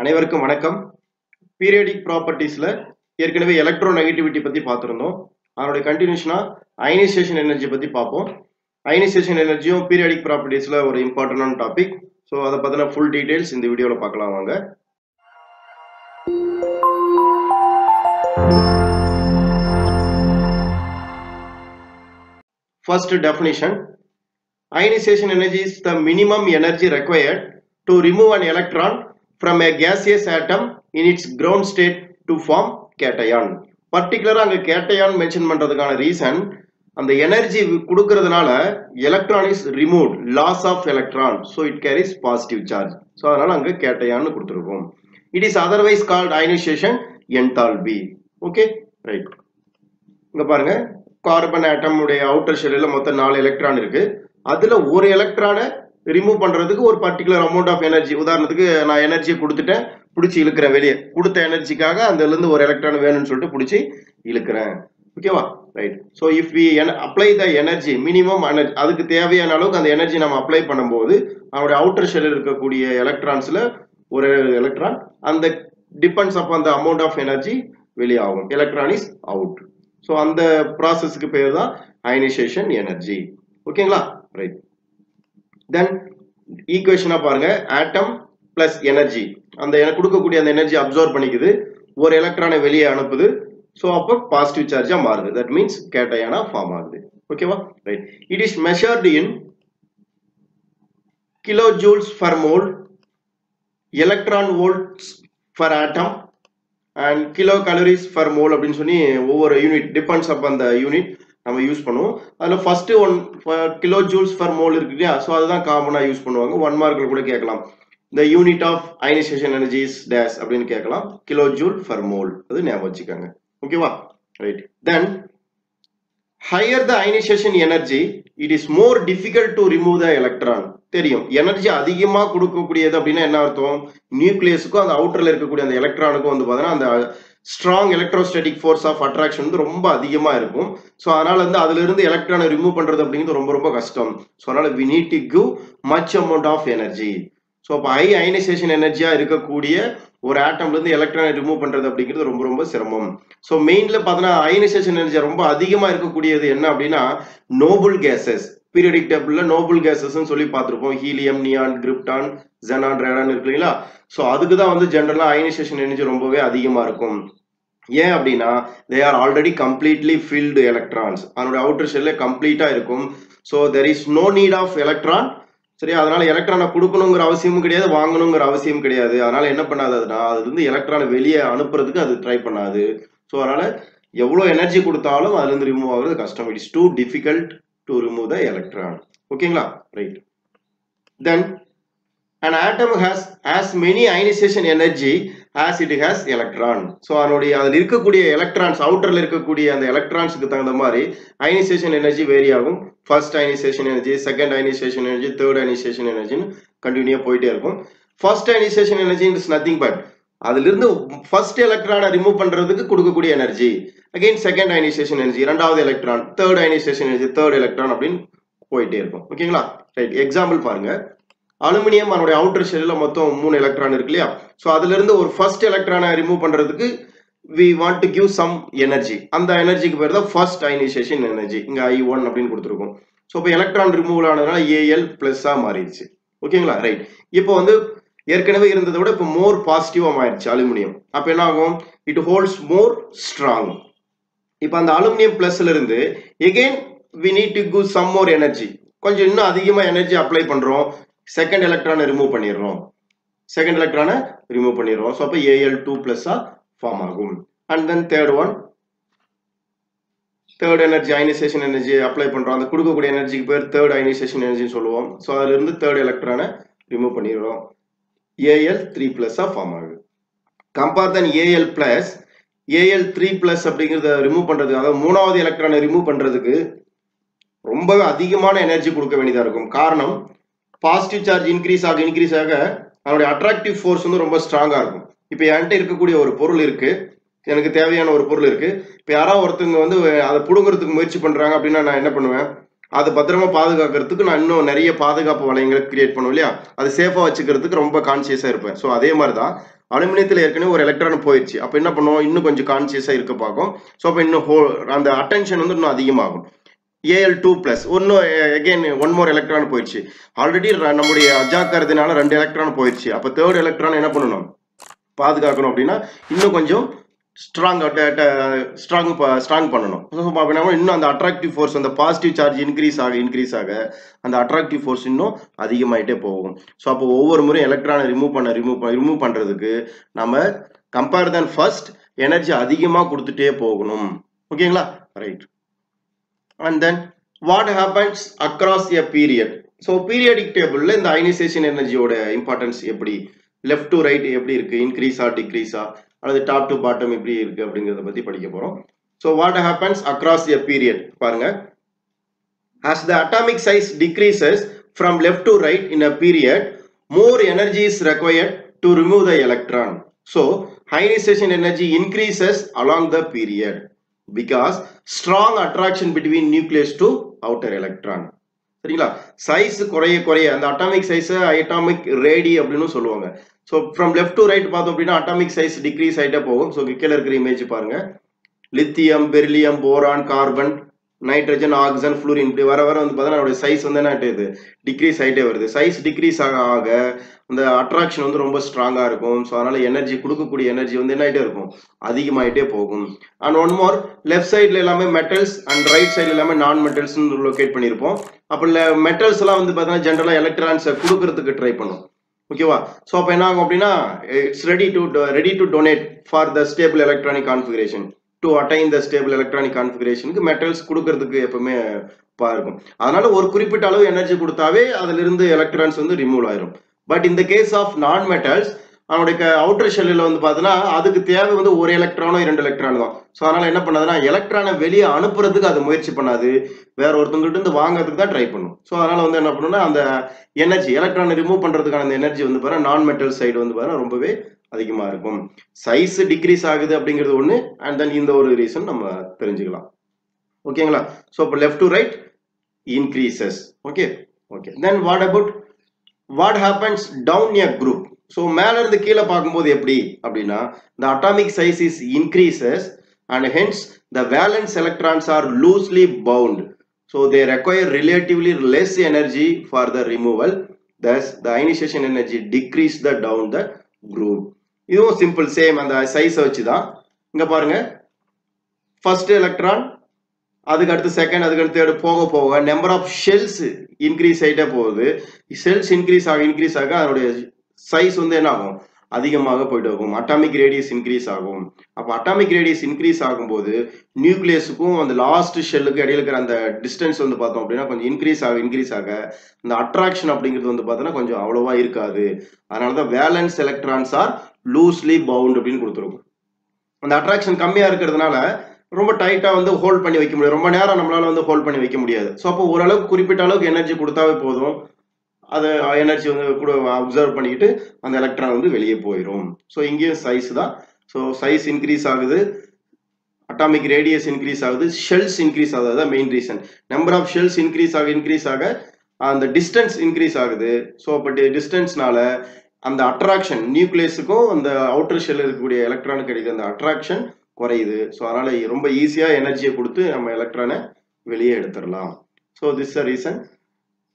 அனைவருக்கும் வணக்கம். பீரியடிக் ப்ராப்பர்ட்டிஸ்ல ஏற்கனவே எலக்ட்ரோ நெகட்டிவிட்டி பத்தி பார்த்திருந்தோம். அதனுடைய கண்டினியூஷனா அயனைசேஷன் எனர்ஜி பத்தி பார்ப்போம். அயனைசேஷன் எனர்ஜியும் பீரியடிக் ப்ராப்பர்ட்டிஸ்ல ஒரு இம்பார்ட்டன்டான டாபிக். ஸோ அதை பத்தின ஃபுல் டீடைல்ஸ் இந்த வீடியோல பார்க்கலாம் வாங்க. First definition: ionization energy is the minimum energy required to remove an electron from a gaseous atom in its ground state to form cation. Particularly அங்க cation mention பண்றதுக்கான reason அந்த energy கொடுக்கிறதுனால electron is removed, loss of electron, so it carries positive charge. So அதனால அங்க cation னு கொடுத்திருக்கோம். It is otherwise called ionization enthalpy. Okay, right. இங்க பாருங்க, carbon atom உடைய அவுட்டர் ஷெல்ல மொத்தம் 4 எலக்ட்ரான் இருக்கு. அதுல ஒரு எலக்ட்ரானை ரிமூவ் பண்றதுக்கு ஒரு பர்டிகுலர் அமௌண்ட் ஆஃப் எனர்ஜி, உதாரணத்துக்கு நான் எனர்ஜியை கொடுத்துட்டேன், பிடிச்சி இழுக்கிறேன். வெளியே கொடுத்த எனர்ஜிக்காக அதுல இருந்து ஒரு எலக்ட்ரான் வேணும்னு சொல்லிட்டு பிடிச்சி இழுக்கிறேன். ஓகேவா, right. So if we apply the energy, minimum energy, அதுக்கு தேவையான அளவுக்கு அந்த எனர்ஜி நம்ம அப்ளை பண்ணும்போது அவனுடைய அவுட்டர் ஷெல்ல இருக்கக்கூடிய எலக்ட்ரான்ஸ்ல ஒரு எலக்ட்ரான், அந்த டிபெண்ட்ஸ் அப் அந்த அமௌண்ட் ஆஃப் எனர்ஜி வெளியாகும். Electron is out. So அந்த ப்ராசஸ்க்கு பேர் தான் அயனைசேஷன் எனர்ஜி. ஓகேங்களா, ரைட். தென் ஈக்குவேஷனா பாருங்க, ஆட்டம் பிளஸ் எனர்ஜி, அந்த கொடுக்கக்கூடிய அந்த எனர்ஜி அப்சார்ப் பண்ணிக்குது, ஒரு எலக்ட்ரானை வெளியே அனுப்புது. ஸோ அப்போ பாசிட்டிவ் சார்ஜா மாறுது. தட் மீன்ஸ் கேட்டயானா ஃபார்ம் ஆகுது. ஓகேவா, right. It is measured in kilo joules per mole, electron volts per atom and kilocalories per mole அப்படினு சொல்லி ஒவ்வொரு யூனிட், டிபெண்ட்ஸ் அப் அந்த யூனிட் நம்ம யூஸ் பண்ணுவோம். அதுல ஃபர்ஸ்ட் 1 kilojoules per mole இருக்கு இல்லையா, சோ அதுதான் காமனா யூஸ் பண்ணுவாங்க. 1 மார்க்ல கூட கேட்கலாம், the unit of ionization energy is dash அப்படினு கேட்கலாம். kilojoule per mole அது ஞாபகம் வச்சுக்கங்க. ஓகேவா, right. then higher the ionization energy, it is more difficult to remove the electron. தெரியும், எனர்ஜி அதிகமா கொடுக்கக்கூடியது அப்படின்னா என்ன அர்த்தம், நியூக்ளியஸுக்கும் அந்த அவுட்டர்ல இருக்கக்கூடிய அந்த எலக்ட்ரானுக்கும் வந்து பாத்தீங்கன்னா அந்த strong electrostatic force of attraction வந்து ரொம்ப அதிகமா இருக்கும். ஸோ அதனால வந்து அதுல இருந்து எலக்ட்ரானை ரிமூவ் பண்றது அப்படிங்கிறது ரொம்ப ரொம்ப கஷ்டம். ஸோ அதனால we need to give much amount of energy. So அப்போ ஹை அயனைசேஷன் எனர்ஜியா இருக்கக்கூடிய ஒரு ஆட்டம்ல இருந்து எலக்ட்ரானை ரிமூவ் பண்றது அப்படிங்கிறது ரொம்ப ரொம்ப சிரமம். ஸோ மெயின்ல பாத்தீங்கன்னா அயனைசேஷன் எனர்ஜி ரொம்ப அதிகமா இருக்கக்கூடியது என்ன அப்படின்னா நோபல் கேசஸ். பீரியடிக் டேபிள்ல நோபல் கேசஸ் சொல்லி பார்த்திருப்போம், helium, neon, krypton, xenon, radon இருக்கு இல்லைங்களா. சோ அதுக்குதான் வந்து ஜெனரலா அயனைசேஷன் எனர்ஜி ரொம்பவே அதிகமா இருக்கும். ஏன் அப்படின்னா they are already completely filled electrons, அதனுடைய அவுட்டர் ஷெல்ல கம்ப்ளீட்டா இருக்கும். So there is no need of electron. சரி, அதனால எலக்ட்ரானை கொடுக்கணுங்கிற அவசியமும் கிடையாது, வாங்கணுங்கிற அவசியம் கிடையாது. அதனால என்ன பண்ணாதுன்னா அது வந்து எலக்ட்ரானை வெளியே அனுப்புறதுக்கு அது ட்ரை பண்ணாது. ஸோ அதனால எவ்வளவு எனர்ஜி கொடுத்தாலும் அதுல இருந்து ரிமூவ் ஆகுறது கஷ்டம். It is too difficult to remove the electron. Okayங்களா, right. Then an atom has as many ionization energy as it has electron. So அதனுடைய அதில் இருக்கக்கூடிய electrons, outerல இருக்கக்கூடிய அந்த electronsக்கு தகுந்த மாதிரி ionization energy vary ஆகும். First ionization energy, second ionization energy, third ionization energy னு கண்டினியூ போயிட்டே இருக்கும். First ionization energy is nothing but அதில் இருந்து first electron remove பண்றதுக்கு கொடுக்கக்கூடிய energy. Again second ionization energy, இரண்டாவது electron, third ionization energy, third electron அப்படினு போயிட்டே இருக்கும். ஓகேங்களா, ரைட். எக்ஸாம்பிள் பாருங்க, அலுமினியம் அதனுடைய அவுட்டர் ஷெல்ல மொத்தம் 3 எலக்ட்ரான் இருக்கு இல்லையா. சோ அதுல இருந்து ஒரு ஃபர்ஸ்ட் எலக்ட்ரானை ரிமூவ் பண்றதுக்கு we want to give some energy. அந்த எனர்ஜிக்கு பேர் தான் ஃபர்ஸ்ட் அயனைசேஷன் எனர்ஜி. இங்க I1 அப்படினு கொடுத்திருக்கோம். சோ இப்போ எலக்ட்ரான் ரிமூவ் ஆனதுனால Al+ ஆ மாறிடுச்சு. ஓகேங்களா, ரைட். இப்போ வந்து ஏற்கனவே இருந்ததை விட இப்போ மோர் பாசிட்டிவா மாறிடுச்சு அலுமினியம். அப்ப என்ன ஆகும், இட் ஹோல்ட்ஸ் மோர் ஸ்ட்ராங். இப்ப அந்த அலுமினியம் பிளஸ்ல இருந்து again we need to give some more energy, கொஞ்சம் இன்னும் அதிகமா எனர்ஜி அப்ளை பண்றோம். செகண்ட் எலக்ட்ரானை ரிமூவ் பண்ணிடுறோம், ஸோ அப்போ Al2 பிளஸ்ஸா ஃபார்ம் ஆகும். And then third one, third energy ionization energy apply பண்றோம். அந்த கொடுக்கக்கூடிய எனர்ஜிக்கு பேர் தேர்ட் அயனைசேஷன் எனர்ஜின்னு சொல்லுவோம். ஸோ அதுல இருந்து தேர்ட் எலக்ட்ரானை ரிமூவ் பண்ணிடுறோம், Al3 பிளஸ்ஸா ஃபார்ம் ஆகுது. Compare then Al plus Al3+ அப்படிங்கறத ரிமூவ் பண்றதுக்கு, அதாவது மூணாவது எலக்ட்ரானை ரிமூவ் பண்றதுக்கு ரொம்பவே அதிகமான எனர்ஜி கொடுக்க வேண்டியதா இருக்கும். காரணம், பாசிட்டிவ் சார்ஜ் இன்க்ரீஸ் ஆக அதனுடைய அட்ராக்டிவ் ஃபோர்ஸ் வந்து ரொம்ப ஸ்ட்ராங்கா இருக்கும். இப்ப என்கிட்ட இருக்கக்கூடிய ஒரு பொருள் இருக்கு, எனக்கு தேவையான ஒரு பொருள் இருக்கு. இப்ப யாராவது ஒருத்தவங்க வந்து அதை புடுங்கிறதுக்கு முயற்சி பண்றாங்க அப்படின்னா நான் என்ன பண்ணுவேன், அதை பத்திரமா பாதுகாக்கிறதுக்கு நான் இன்னும் நிறைய பாதுகாப்பு வளையங்களை கிரியேட் பண்ணுவேன் இல்லையா, அதை சேஃபா வச்சுக்கிறதுக்கு ரொம்ப கான்சியஸா இருப்பேன். ஸோ அதே மாதிரிதான் அலுமினியத்தில் ஏற்கனவே ஒரு எலக்ட்ரான் போயிடுச்சு அப்ப என்ன பண்ணுவோம் இன்னும் கொஞ்சம் கான்ஷியஸா இருக்க பார்க்கும் சோ அப்ப இன்னும் அந்த அட்டென்ஷன் வந்து இன்னும் அதிகமாகும் Al2+, again, one more electron போயிடுச்சு already நம்முடைய அஜாக்கிரதையினால 2 எலக்ட்ரான் போயிடுச்சு அப்ப third electron என்ன பண்ணணும் பாதுகாக்கணும் அப்படினா இன்னும் கொஞ்சம் strong பண்ணனும் சோ அப்ப நாம இன்னும் அந்த attractive force அந்த positive charge increase ஆக அந்த attractive force இன்னும் அதிகமாயிட்டே போகும் சோ அப்ப ஒவ்வொரு முறை எலக்ட்ரானை remove பண்றதுக்கு நாம compare than first energy அதிகமா கொடுத்துட்டே போகணும் ஓகேங்களா right And then what happens across a period? So periodic table in the ionization energy oda importance eppadi left to right eppadi irukku increase or decrease or the top to bottom eppadi irukku abingiradha pathi padikka porom. So what happens across a period? Parunga as the atomic size decreases from left to right in a period more energy is required to remove the electron. So ionization energy increases along the period. Because strong attraction between nucleus to outer electron. Size and the atomic size atomic radius. So from left to right atomic size decrease. So image lithium, beryllium, boron, carbon, nitrogen, oxygen, fluorine, size decrease. Size decrease the attraction is very strong so energy and one more left side metals and right side non-metals locate metals generally electrons try okay so it's ready to donate for the stable electronic configuration to attain the stable electronic configuration metals energy electrons remove But in the case of non-metals, outer shell அதுக்கு தேவை வந்து ஒரு எலக்ட்ரானோ இரண்டு எலக்ட்ரானோ so அதனால என்ன பண்ணதுனா எலக்ட்ரானை வெளிய அனுப்புறதுக்கு அது முயற்சி பண்ணாது வேற ஒருத்தங்க கிட்ட இருந்து வாங்குறதுக்கு தான் ட்ரை பண்ணும் சோ அதனால வந்து என்ன பண்ணும்னா அந்த எனர்ஜி எலக்ட்ரானை ரிமூவ் பண்றதுக்கான அந்த எனர்ஜி வந்து பாருங்க நான் மெட்டல் சைடு வந்து பாருங்க ரொம்பவே அதிகமா இருக்கும் சைஸ் டிக்ரீஸ் ஆகுது அப்படிங்கிறது ஒண்ணு and then இந்த ஒரு ரீசன் நம்ம தெரிஞ்சிக்கலாம் ஓகேங்களா சோ அப்ப left to right increases okay okay then what about What happens down a group? So, மேல இருந்து கீழ பாக்கும்போது எப்படி அப்படினா the atomic size is increases and hence the valence electrons are loosely bound. So, they require relatively less energy for the removal. Thus, the ionization energy decrease the down the group. இதுவும் simple same அந்த size வச்சுதான் இங்க பாருங்க first electron அதுக்கு அடுத்து second அதுக்கு அடுத்து third போக போக நம்பர் ஆஃப் ஷெல்ஸ் இன்கிரீஸ் ஆயிட்டே போகுது ஷெல்ஸ் இன்கிரீஸ் ஆக அதோட சைஸ் வந்து என்ன ஆகும் அதிகமாக போய்டும் அட்டாமிக் ரேடியஸ் இன்கிரீஸ் ஆகும் அப்ப அட்டாமிக் ரேடியஸ் இன்கிரீஸ் ஆகும்போது நியூக்ளியஸுக்கும் அந்த லாஸ்ட் ஷெல்லுக்கு இடையில இருக்கிற அந்த டிஸ்டன்ஸ் வந்து பார்த்தோம் அப்படினா கொஞ்சம் இன்கிரீஸ் ஆக அந்த அட்ராக்ஷன் அப்படிங்கிறது வந்து பார்த்தா கொஞ்சம் அவ்வளவா இருக்காது அதனால தான் valence electrons are loosely bound அப்படினு கொடுத்திருக்கும் அந்த அட்ராக்ஷன் கம்மியா இருக்கிறதுனால ரொம்ப டைட்டா வந்து ஹோல்ட் பண்ணி வைக்க முடியாது ரொம்ப நேரா நம்மளால வந்து ஹோல்ட் பண்ணி வைக்க முடியாது சோ அப்ப ஒரு அளவுக்கு குறிப்பிட்ட அளவுக்கு எனர்ஜி கொடுத்தாவே போதும் அது எனர்ஜி வந்து கூட அப்சர்வ் பண்ணிட்டு அந்த எலக்ட்ரான் வந்து வெளியே போயிடும் சோ இங்கேயும் சைஸ் தான் சோ சைஸ் இன்கிரீஸ் ஆகுது அட்டாமிக் ரேடியஸ் இன்கிரீஸ் ஆகுது ஷெல்ஸ் இன்கிரீஸ் ஆகுது அதான் main reason number of shells increase ஆக அந்த டிஸ்டன்ஸ் இன்கிரீஸ் ஆகுது சோ அப்ப டிஸ்டன்ஸ்னால அந்த அட்ராக்ஷன் நியூக்ளியஸுக்கு அந்த அவுட்டர் ஷெல்ல இருக்கக்கூடிய எலக்ட்ரானுக்கு கிடைக்கிற அந்த அட்ராக்ஷன் So, ரொம்ப ஈஸியா எனர்ஜியை கொடுத்து நம்ம எலக்ட்ரானை வெளியே எடுத்துறலாம் so this is reason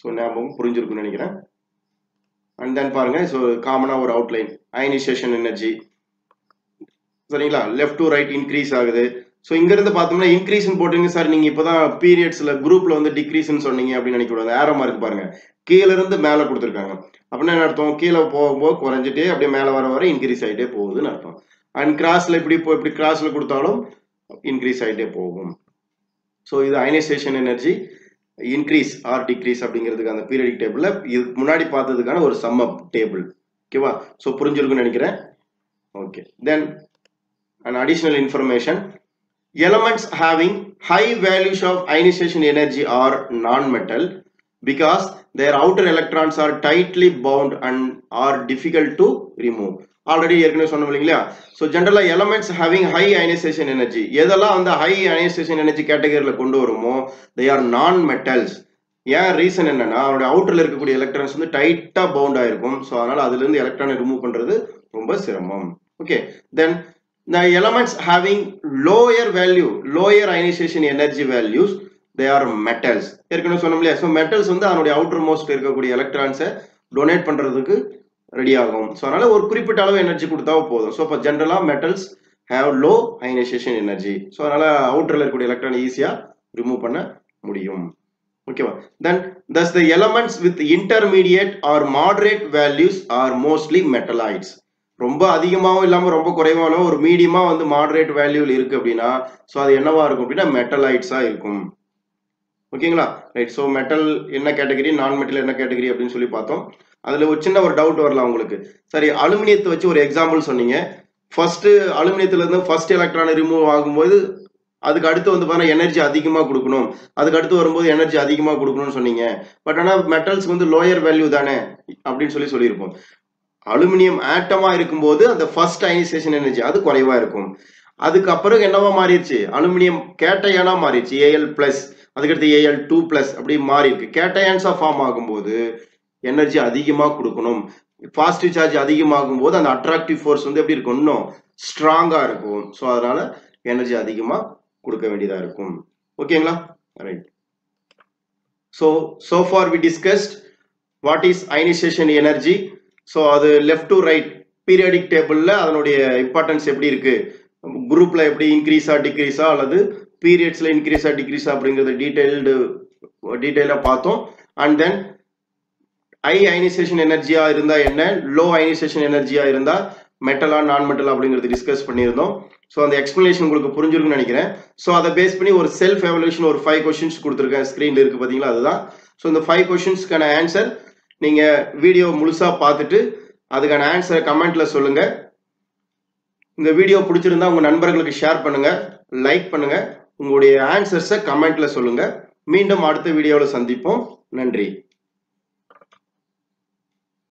so நாம புரிஞ்சிருக்கும்னு நினைக்கிறேன் and then பாருங்க சோ காமனா ஒரு அவுட்லைன் அயனைசேஷன் எனர்ஜி சரிங்களா left to right increase ஆகுது சோ இங்க இருந்து பார்த்தோம்னா increase ன்னு போடுறீங்க சார் நீங்க இப்போதான் periodsல groupல வந்து decrease ன்னு சொன்னீங்க அப்படி நினைக்க கூடாது arrow மார்க் பாருங்க கீழ இருந்து மேல கொடுத்திருக்காங்க அப்படினா என்ன அர்த்தம் கீழ போகும்போது குறஞ்சிட்டே அப்படியே மேல வர increase ஆயிட்டே போகுதுன்னு அர்த்தம் And cross like cross increase So this ionization energy increase or decrease the periodic table or sum up table. Okay, so okay. Then an additional information elements having high values of ionization energy are non-metal because their outer electrons are tightly bound and are difficult to remove. Already ஏற்கனவே சொன்னோம் இல்லையா so ஜெனரலா elements having high ionization energy எதெல்லாம் அந்த high ionization energy கேட்டகரியில கொண்டு வருமோ they are non metals ஏன் ரீசன் என்னன்னா அவரோட அவுட்டர்ல இருக்கக்கூடிய எலக்ட்ரான்ஸ் வந்து டைட்டா பவுண்ட் ஆயிருக்கும் சோ அதனால அதிலிருந்து எலக்ட்ரானை ரிமூவ் பண்றது ரொம்ப சிரமம். Okay, then the elements having lower value, lower ionization energy values, they are metals. ஏற்கனவே சொன்னோம் இல்லையா, so metals வந்து அதனுடைய அவுட்டர்மோஸ்ட் இருக்கக்கூடிய எலக்ட்ரான்ஸை டொனேட் பண்றதுக்கு ரெடி ஆகும். ஸோ அதனால ஒரு குறிப்பிட்ட அளவு எனர்ஜி கொடுத்தா போதும். ஸோ இப்போ ஜென்ரலாக metals have low ionisation energy. So அதனால அவுட்டரில் இருக்கக்கூடிய எலக்ட்ரான் ஈஸியாக ரிமூவ் பண்ண முடியும். ஓகேவா? Then thus the elements with intermediate or moderate values are mostly metalloids. ரொம்ப அதிகமாகவும் இல்லாமல் ரொம்ப குறைவாக இல்லாமல் ஒரு மீடியமாக வந்து மாடரேட் வேல்யூவில் இருக்கு அப்படின்னா, ஸோ அது என்னவா இருக்கும் அப்படின்னா மெட்டலைட்ஸாக இருக்கும். ஓகேங்களா? ரைட். ஸோ மெட்டல் என்ன கேட்டகரி, நான் மெட்டல் என்ன கேட்டகரி அப்படின்னு சொல்லி பார்த்தோம். அதுல ஒரு சின்ன ஒரு டவுட் வரலாம் உங்களுக்கு. சரி, அலுமினியத்தை வச்சு ஒரு எக்ஸாம்பிள் சொன்னீங்க. ஃபர்ஸ்ட் அலுமினியத்துல இருந்து ஃபர்ஸ்ட் எலக்ட்ரான் ரிமூவ் ஆகும்போது அதுக்கு அடுத்து வந்து பாத்தீங்கன்னா எனர்ஜி அதிகமா கொடுக்கணும், அதுக்கு அடுத்து வரும்போது எனர்ஜி அதிகமா கொடுக்கணும்னு சொன்னீங்க. பட் ஆனா மெட்டல்ஸ் வந்து லோயர் வேல்யூ தானே அப்படின்னு சொல்லியிருப்போம். அலுமினியம் ஆட்டமா இருக்கும்போது அந்த ஃபர்ஸ்ட் அயனைசேஷன் எனர்ஜி அது குறைவா இருக்கும். அதுக்கப்புறம் என்னவா மாறிடுச்சு, அலுமினியம் கேட்டயானா மாறிடுச்சு, ஏஎல் பிளஸ், அதுக்கடுத்து ஏஎல் டூ பிளஸ் அப்படி மாறி இருக்கு. கேட்டயான்ஸா ஃபார்ம் ஆகும்போது எனர்ஜி அதிகமாக கொடுக்கணும். பாசிட்டிவ் சார்ஜ் அதிகமாகும் போது அந்த அட்ராக்டிவ் ஃபோர்ஸ் வந்து எப்படி இருக்கும், இன்னும் ஸ்ட்ராங்காக இருக்கும். ஸோ அதனால எனர்ஜி அதிகமாக கொடுக்க வேண்டியதாக இருக்கும். ஓகேங்களா? Right. So so far we discussed what is ionization energy. So அது லெஃப்ட் டு ரைட் பீரியாடிக் டேபிளில் அதனுடைய இம்பார்ட்டன்ஸ் எப்படி இருக்கு, குரூப்ல எப்படி இன்க்ரீஸா டிக்ரீஸா அல்லது பீரியட்ஸ்ல இன்க்ரீஸா டிக்ரீஸா அப்படிங்கிறத டீட்டெயிலாக பார்த்தோம். அண்ட் தென் ஹை அயனைசேஷன் எனர்ஜியா இருந்தா என்ன, லோ அயனைசேஷன் எனர்ஜியா இருந்தா மெட்டலா நான் மெட்டலா அப்படிங்கிறது டிஸ்கஸ் பண்ணியிருந்தோம். ஸோ அந்த எக்ஸ்பிளனேஷன் உங்களுக்கு புரிஞ்சிருக்குன்னு நினைக்கிறேன். ஸோ அதை பேஸ் பண்ணி ஒரு செல்ஃப் எவல்யூஷன் ஒரு 5 கொஸ்டின்ஸ் கொடுத்துருக்கேன், ஸ்கிரீன்ல இருக்கு பாத்தீங்களா, அதுதான். ஸோ இந்த 5 கொஸ்டின்ஸ்க்கான ஆன்சர் நீங்க வீடியோ முழுசா பார்த்துட்டு அதுக்கான ஆன்சரை கமெண்ட்ல சொல்லுங்க. இந்த வீடியோ பிடிச்சிருந்தா உங்க நண்பர்களுக்கு ஷேர் பண்ணுங்க, லைக் பண்ணுங்க, உங்களுடைய ஆன்சர்ஸை கமெண்ட்ல சொல்லுங்க. மீண்டும் அடுத்த வீடியோவில் சந்திப்போம். நன்றி.